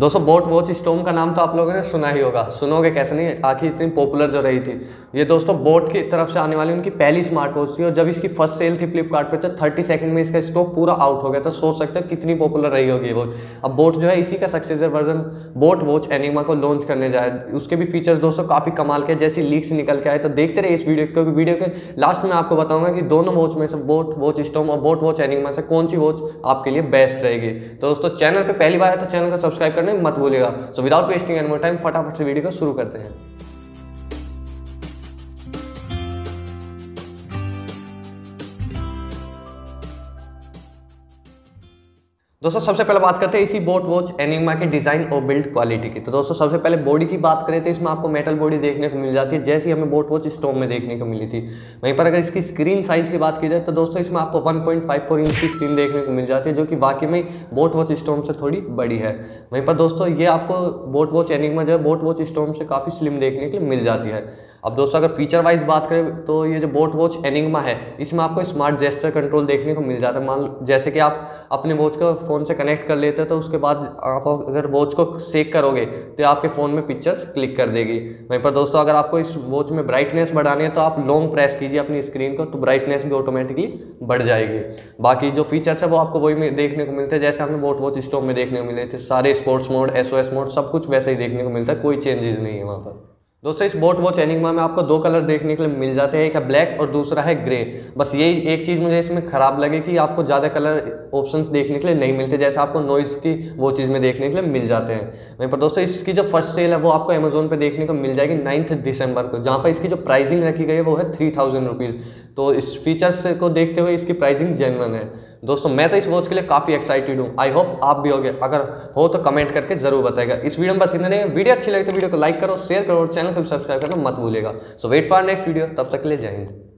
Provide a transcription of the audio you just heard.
दोस्तों boat watch storm का नाम तो आप लोगों ने सुना ही होगा, सुनोगे कैसे नहीं, आखिर इतनी पॉपुलर जो रही थी। ये दोस्तों बोट की तरफ से आने वाली उनकी पहली स्मार्ट वॉच थी और जब इसकी फर्स्ट सेल थी फ्लिपकार्ट पे तो 30 सेकंड में इसका स्टॉक पूरा आउट हो गया था। सोच सकते हो कितनी पॉपुलर रही होगी वो। अब बोट जो है इसी का successor version boAt watch Enigma को लॉन्च करने जा रहा है। उसके भी फीचर्स दोस्तों काफ़ी कमाल के, जैसी लीक्स निकल के आए तो देखते रहे इस वीडियो, क्योंकि वीडियो के लास्ट में आपको बताऊंगा कि दोनों वॉच में से बोट वॉच स्टॉर्म और बोट वॉच एनिग्मा से कौन सी वॉच आपके लिए बेस्ट रहेगी। दोस्तों चैनल पर पहली बार है तो चैनल को सब्सक्राइब नहीं मत भूलिएगा। So without wasting any more time फटाफट से वीडियो को शुरू करते हैं। दोस्तों सबसे पहले बात करते हैं इसी बोट वॉच एनिग्मा के डिज़ाइन और बिल्ड क्वालिटी की। तो दोस्तों सबसे पहले बॉडी की बात करें तो इसमें आपको मेटल बॉडी देखने को मिल जाती है, जैसी हमें बोट वॉच स्टॉर्म में देखने को मिली थी। वहीं पर अगर इसकी स्क्रीन साइज़ की बात की जाए तो दोस्तों इसमें आपको 1.54 इंच की स्क्रीन देखने को मिल जाती है, जो कि वाकई में बोट वॉच स्टॉर्म से थोड़ी बड़ी है। वहीं पर दोस्तों ये आपको बोट वॉच एनिग्मा जो है बोट वॉच स्टॉर्म से काफ़ी स्लिम देखने के लिए मिल जाती है। अब दोस्तों अगर फीचर वाइज बात करें तो ये जो बोट वॉच एनिग्मा है इसमें आपको स्मार्ट जेस्चर कंट्रोल देखने को मिल जाता है। मान जैसे कि आप अपने वॉच को फ़ोन से कनेक्ट कर लेते हैं तो उसके बाद आप अगर वॉच को सेक करोगे तो आपके फ़ोन में पिक्चर्स क्लिक कर देगी। वहीं पर दोस्तों अगर आपको इस वॉच में ब्राइटनेस बढ़ानी है तो आप लॉन्ग प्रेस कीजिए अपनी स्क्रीन को तो ब्राइटनेस भी ऑटोमेटिकली बढ़ जाएगी। बाकी जो फीचर्स है वो आपको वही देखने को मिलते हैं जैसे हमें बोट वॉच स्टॉर्म में देखने को मिले थे। सारे स्पोर्ट्स मोड, SOS मोड सब कुछ वैसे ही देखने को मिलता है, कोई चेंजेस नहीं है वहाँ पर। दोस्तों इस बोट वॉच एनिग्मा में आपको दो कलर देखने के लिए मिल जाते हैं, एक है ब्लैक और दूसरा है ग्रे। बस यही एक चीज़ मुझे इसमें ख़राब लगे कि आपको ज़्यादा कलर ऑप्शंस देखने के लिए नहीं मिलते जैसे आपको नॉइज़ की वो चीज़ में देखने के लिए मिल जाते हैं। वहीं पर दोस्तों इसकी जो फर्स्ट सेल है वो आपको अमेजोन पर देखने को मिल जाएगी 9 दिसंबर को, जहाँ पर इसकी जो प्राइसिंग रखी गई है वो है 3000 रुपीज़। तो इस फीचर्स को देखते हुए इसकी प्राइसिंग जेन्युइन है। दोस्तों मैं तो इस वॉच के लिए काफ़ी एक्साइटेड हूँ, आई होप आप भी होगे। अगर हो तो कमेंट करके जरूर बताएगा। इस वीडियो में बस इतना ही। वीडियो अच्छी लगे तो वीडियो को लाइक करो, शेयर करो और चैनल को भी सब्सक्राइब करना मत भूलिएगा। So wait for next video, तब तक के लिए जय हिंद।